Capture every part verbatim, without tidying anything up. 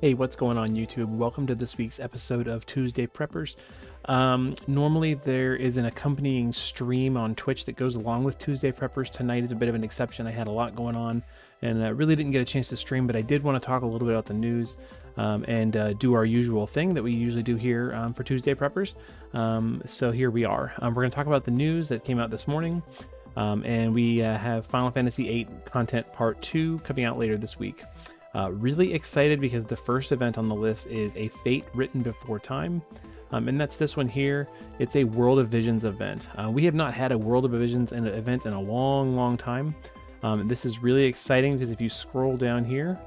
Hey, what's going on YouTube? Welcome to this week's episode of Tuesday Preppers. Um, normally there is an accompanying stream on Twitch that goes along with Tuesday Preppers. Tonight is a bit of an exception. I had a lot going on and I really didn't get a chance to stream, but I did want to talk a little bit about the news um, and uh, do our usual thing that we usually do here um, for Tuesday Preppers. Um, so here we are. Um, we're going to talk about the news that came out this morning. Um, and we uh, have Final Fantasy eight content part two coming out later this week. Uh, really excited because the first event on the list is A Fate Written Before Time, um, and that's this one here. It's a World of Visions event. Uh, we have not had a World of Visions event in a long, long time. Um, this is really exciting because if you scroll down here,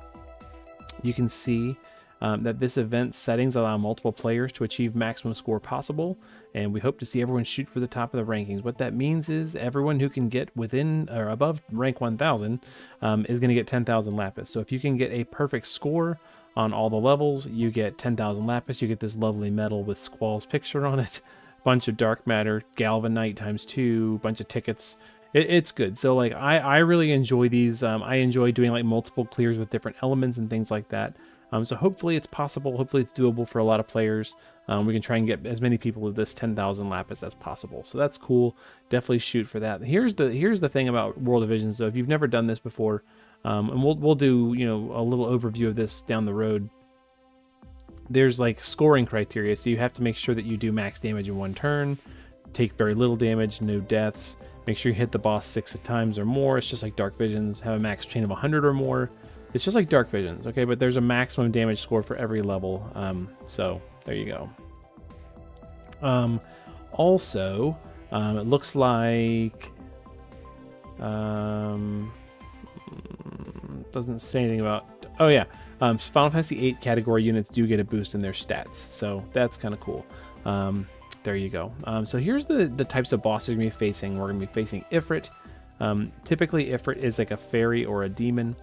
you can see um, that this event settings allow multiple players to achieve maximum score possible, and we hope to see everyone shoot for the top of the rankings. What that means is everyone who can get within or above rank one thousand um, is going to get ten thousand lapis. So if you can get a perfect score on all the levels, you get ten thousand lapis. You get this lovely medal with Squall's picture on it, bunch of dark matter, galvanite times two, bunch of tickets. It, it's good. So like I, I really enjoy these. Um, I enjoy doing like multiple clears with different elements and things like that. Um, so hopefully it's possible. Hopefully it's doable for a lot of players. Um, we can try and get as many people to this ten thousand lapis as possible. So that's cool. Definitely shoot for that. Here's the here's the thing about World of Visions. So if you've never done this before, um, and we'll we'll do you know a little overview of this down the road. There's like scoring criteria, so you have to make sure that you do max damage in one turn, take very little damage, no deaths. Make sure you hit the boss six times or more. It's just like Dark Visions. Have a max chain of one hundred or more. It's just like Dark Visions, okay? But there's a maximum damage score for every level. Um, so there you go. Um, also, um, it looks like, um, doesn't say anything about, oh yeah. Um, Final Fantasy eight category units do get a boost in their stats. So that's kind of cool. Um, there you go. Um, so here's the, the types of bosses we're gonna be facing. We're gonna be facing Ifrit. Um, typically Ifrit is like a fairy or a demon.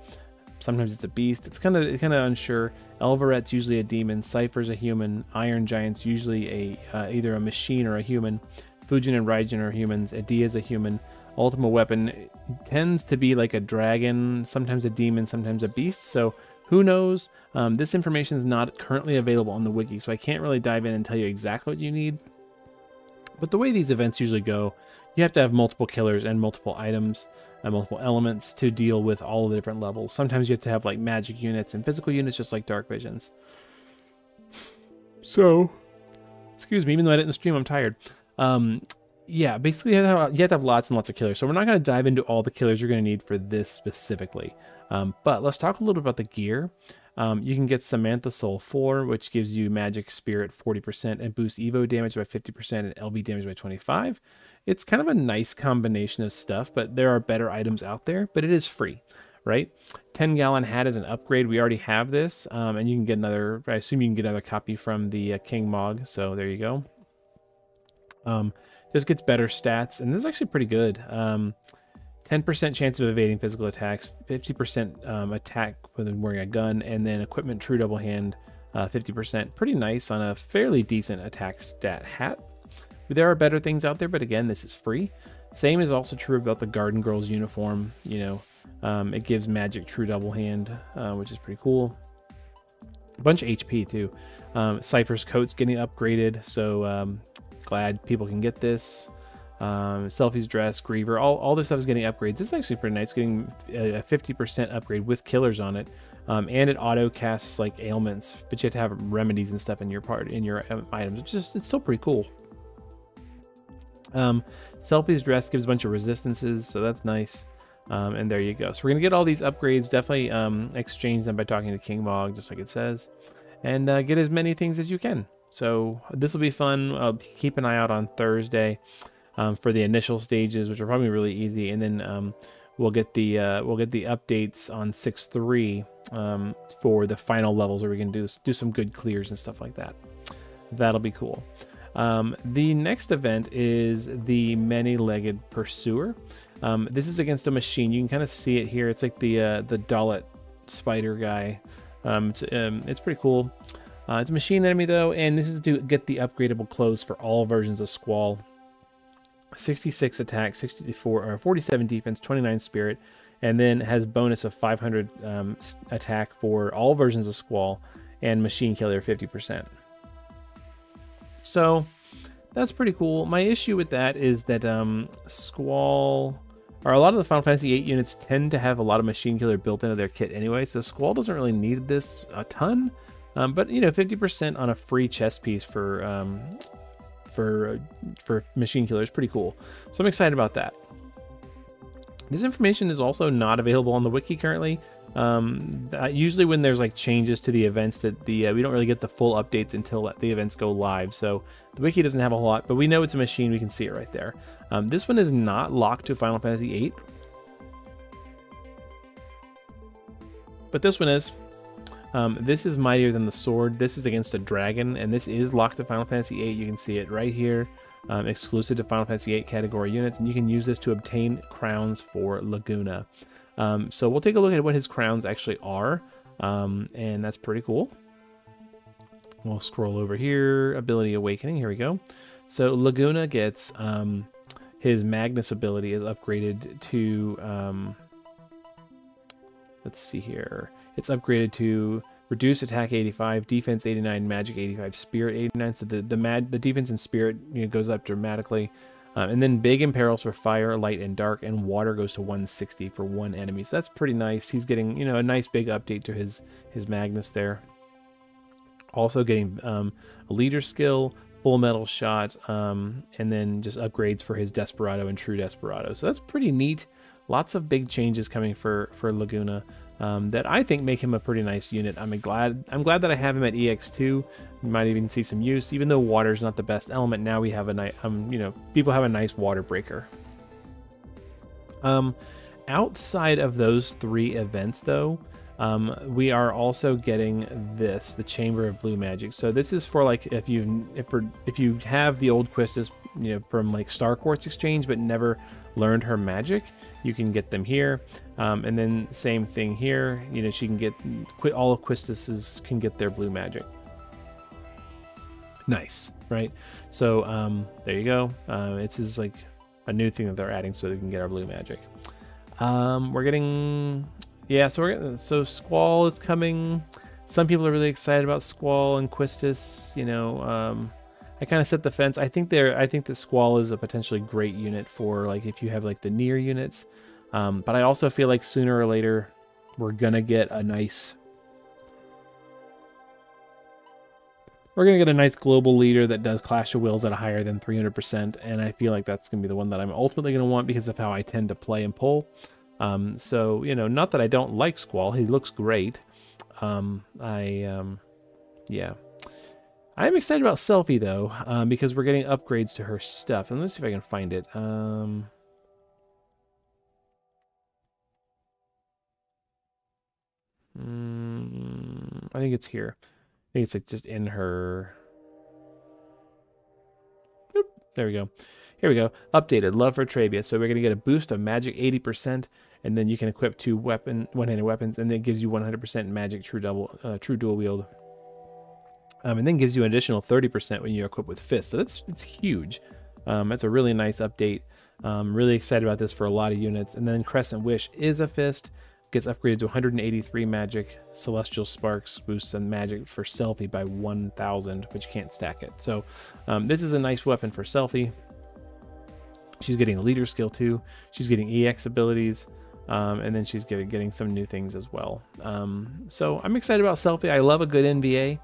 Sometimes it's a beast. It's kind of kind of unsure. Elverette's usually a demon. Cypher's a human. Iron Giant's usually a uh, either a machine or a human. Fujin and Raijin are humans. Adia's a human. Ultima Weapon tends to be like a dragon, sometimes a demon, sometimes a beast. So who knows? Um, this information is not currently available on the wiki, so I can't really dive in and tell you exactly what you need. But the way these events usually go, you have to have multiple killers and multiple items and multiple elements to deal with all the different levels. Sometimes you have to have like magic units and physical units, just like Dark Visions. So, excuse me, even though I didn't stream, I'm tired. Um, yeah, basically you have, have, you have to have lots and lots of killers. So we're not going to dive into all the killers you're going to need for this specifically. Um, but let's talk a little bit about the gear. Um, you can get Samantha Soul four, which gives you magic spirit forty percent and boosts Evo damage by fifty percent and L B damage by twenty-five. It's kind of a nice combination of stuff, but there are better items out there, but it is free, right? ten gallon hat is an upgrade. We already have this, um, and you can get another, I assume you can get another copy from the uh, King Mog, so there you go. Um, just gets better stats, and this is actually pretty good. Um, ten percent chance of evading physical attacks, fifty percent um, attack when wearing a gun, and then equipment true double hand, uh, fifty percent. Pretty nice on a fairly decent attack stat hat. There are better things out there, but again, this is free. Same is also true about the Garden Girl's Uniform. You know, um, it gives magic true double hand, uh, which is pretty cool. A bunch of H P too. Um, Cypher's Coat's getting upgraded, so um, glad people can get this. Um, Selphie's Dress, Griever, all, all this stuff is getting upgrades. This is actually pretty nice, getting a fifty percent upgrade with killers on it, um, and it auto casts like ailments, but you have to have remedies and stuff in your part in your items. It's just it's still pretty cool. Um, Selphie's Dress gives a bunch of resistances, so that's nice. Um, and there you go. So we're gonna get all these upgrades. Definitely um, exchange them by talking to King Mog, just like it says, and uh, get as many things as you can. So this will be fun. I'll keep an eye out on Thursday. Um, for the initial stages, which are probably really easy, and then um, we'll get the uh, we'll get the updates on six three um, for the final levels where we can do do some good clears and stuff like that. That'll be cool. Um, the next event is the Many-Legged Pursuer. Um, this is against a machine. You can kind of see it here. It's like the uh, the Dalit spider guy. Um, it's, um, it's pretty cool. Uh, it's a machine enemy though, and this is to get the upgradable clothes for all versions of Squall. sixty-six attack, sixty-four or forty-seven defense, twenty-nine spirit, and then has bonus of five hundred um, attack for all versions of Squall, and Machine Killer fifty percent. So that's pretty cool. My issue with that is that um, Squall, or a lot of the Final Fantasy eight units tend to have a lot of Machine Killer built into their kit anyway, so Squall doesn't really need this a ton. Um, but you know, fifty percent on a free chess piece for um, for uh, for Machine Killer is pretty cool. So I'm excited about that. This information is also not available on the wiki currently. Um, usually when there's like changes to the events, that the uh, we don't really get the full updates until the events go live. So the wiki doesn't have a whole lot, but we know it's a machine. We can see it right there. Um, this one is not locked to Final Fantasy eight, but this one is. Um, this is Mightier Than the Sword. This is against a dragon, and this is locked to Final Fantasy eight. You can see it right here. Um, exclusive to Final Fantasy eight category units, and you can use this to obtain crowns for Laguna. Um, so we'll take a look at what his crowns actually are, um, and that's pretty cool. We'll scroll over here, Ability Awakening, here we go. So Laguna gets um, his Magnus ability is upgraded to, um, let's see here, it's upgraded to Reduce Attack eighty-five, Defense eighty-nine, Magic eighty-five, Spirit eighty-nine. So the the, mag, the defense and spirit, you know, goes up dramatically. Um, and then Big Imperils for Fire, Light, and Dark, and Water goes to one sixty for one enemy. So that's pretty nice. He's getting, you know, a nice big update to his his Magnus there. Also getting um, a Leader skill, Full Metal Shot, um, and then just upgrades for his Desperado and True Desperado. So that's pretty neat. Lots of big changes coming for for Laguna um, that I think make him a pretty nice unit. I'm glad I'm glad that I have him at E X two. You might even see some use, even though water's not the best element. Now we have a nice, um, you know, people have a nice water breaker. Um, outside of those three events, though, um, we are also getting this, the Chamber of Blue Magic. So this is for like if you if if you have the old Quistis, you know, from like Star Quartz Exchange, but never learned her magic, you can get them here. Um, and then same thing here, you know, she can get, all of Quistis's can get their blue magic. Nice, right? So um, there you go. Uh, it's just like a new thing that they're adding so they can get our blue magic. Um, we're getting, yeah, so we're getting, so Squall is coming. Some people are really excited about Squall and Quistis, you know, um, I kind of set the fence. I think they're, I think that Squall is a potentially great unit for like if you have like the near units, um, but I also feel like sooner or later we're gonna get a nice, we're gonna get a nice global leader that does Clash of Wills at a higher than three hundred percent, and I feel like that's gonna be the one that I'm ultimately gonna want because of how I tend to play and pull. Um, so you know, not that I don't like Squall, he looks great. Um, I, um, yeah. I'm excited about Selphie though, um, because we're getting upgrades to her stuff. And let's see if I can find it. Um, mm, I think it's here. I think it's like just in her. Boop, there we go. Here we go. Updated. Love for Trabia. So we're going to get a boost of magic eighty percent, and then you can equip two weapon, one-handed weapons, and it gives you one hundred percent magic true double, uh, true dual wield. Um, and then gives you an additional thirty percent when you equip with Fist. So that's, it's huge. Um, that's a really nice update. Um, really excited about this for a lot of units. And then Crescent Wish is a Fist. Gets upgraded to one hundred eighty-three magic. Celestial Sparks boosts some magic for Selphie by one thousand, but you can't stack it. So um, this is a nice weapon for Selphie. She's getting a Leader skill too. She's getting E X abilities. Um, and then she's getting, getting some new things as well. Um, so I'm excited about Selphie. I love a good N V A.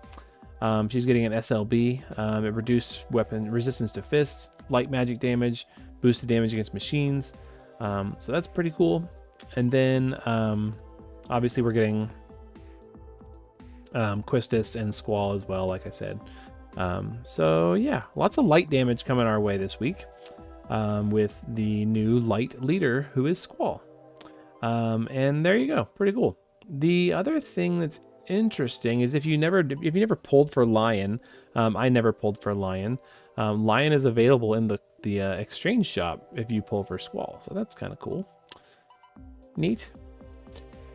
Um, she's getting an S L B. Um, it reduced weapon resistance to fists, light magic damage, boosted damage against machines. Um, so that's pretty cool. And then um, obviously we're getting um, Quistis and Squall as well, like I said. Um, so yeah, lots of light damage coming our way this week um, with the new light leader, who is Squall. Um, and there you go, pretty cool. The other thing that's interesting is if you never if you never pulled for Lion, um, I never pulled for Lion. Um, Lion is available in the the uh, exchange shop if you pull for Squall, so that's kind of cool, neat.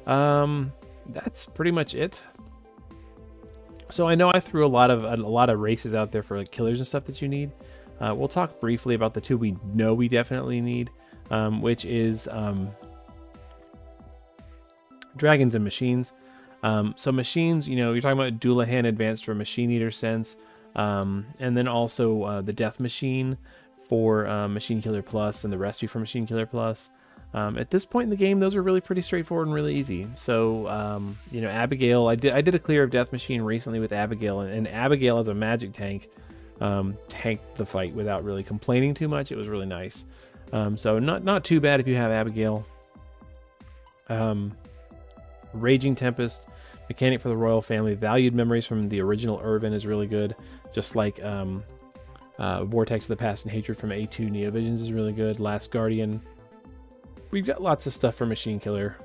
Um, that's pretty much it. So I know I threw a lot of a lot of races out there for like killers and stuff that you need. Uh, we'll talk briefly about the two we know we definitely need, um, which is um, dragons and machines. Um, so machines, you know, you're talking about Doulahan Advanced for Machine Eater Sense, um, and then also uh, the Death Machine for uh, Machine Killer Plus and the Recipe for Machine Killer Plus. Um, at this point in the game, those are really pretty straightforward and really easy. So, um, you know, Abigail, I did I did a clear of Death Machine recently with Abigail, and, and Abigail as a magic tank um, tanked the fight without really complaining too much. It was really nice. Um, so not not too bad if you have Abigail. Um, Raging Tempest, mechanic for the royal family. Valued memories from the original Irvin is really good. Just like um, uh, Vortex of the Past and Hatred from A two Neovisions is really good. Last Guardian. We've got lots of stuff for Machine Killer.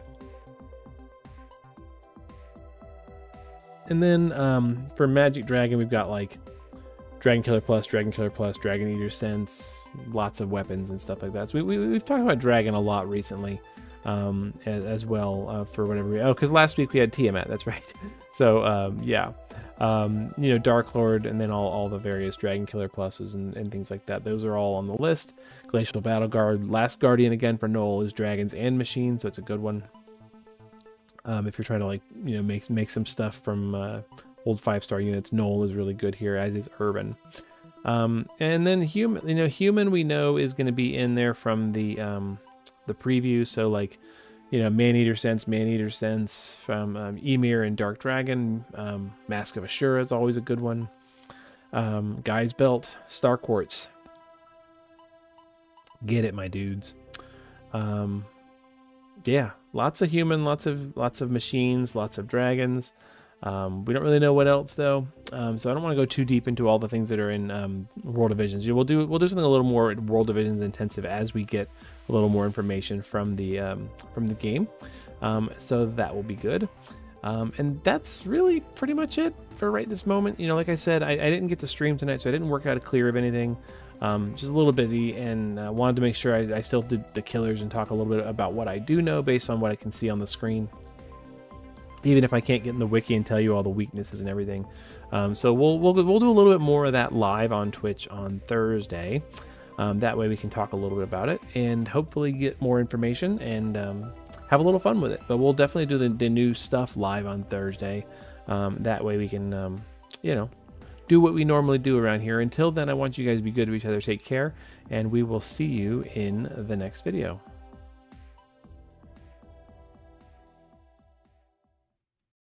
And then um, for Magic Dragon, we've got like Dragon Killer Plus, Dragon Killer Plus, Dragon Eater Sense, lots of weapons and stuff like that. So we, we, we've talked about Dragon a lot recently um, as, as well uh, for whatever we... Oh, because last week we had Tiamat, that's right. So um, yeah, um, you know, Dark Lord and then all, all the various Dragon Killer Pluses and, and things like that. Those are all on the list. Glacial Battleguard, Last Guardian again for Noel is dragons and machines, so it's a good one. Um, if you're trying to like you know make make some stuff from uh, old five star units, Noel is really good here, as is Urban. Um, and then human, you know, human we know is going to be in there from the um, the preview. So like you know, Maneater Sense, Maneater Sense from um, Emir and Dark Dragon. Um, Mask of Ashura is always a good one. Um, Guy's Belt, Star Quartz. Get it, my dudes. Um, yeah, lots of human, lots of lots of machines, lots of dragons. Um, we don't really know what else though, um, so I don't want to go too deep into all the things that are in um, World of Visions. We'll do we'll do something a little more World of Visions intensive as we get a little more information from the um, from the game. Um, so that will be good. Um, and that's really pretty much it for right this moment. You know, like I said, I, I didn't get to stream tonight, so I didn't work out a clear of anything. Um, just a little busy, and uh, wanted to make sure I, I still did the killers and talk a little bit about what I do know based on what I can see on the screen, even if I can't get in the wiki and tell you all the weaknesses and everything. Um, so we'll, we'll, we'll do a little bit more of that live on Twitch on Thursday. Um, that way we can talk a little bit about it and hopefully get more information and um, have a little fun with it. But we'll definitely do the, the new stuff live on Thursday. Um, that way we can, um, you know, do what we normally do around here. Until then, I want you guys to be good to each other, take care, and we will see you in the next video.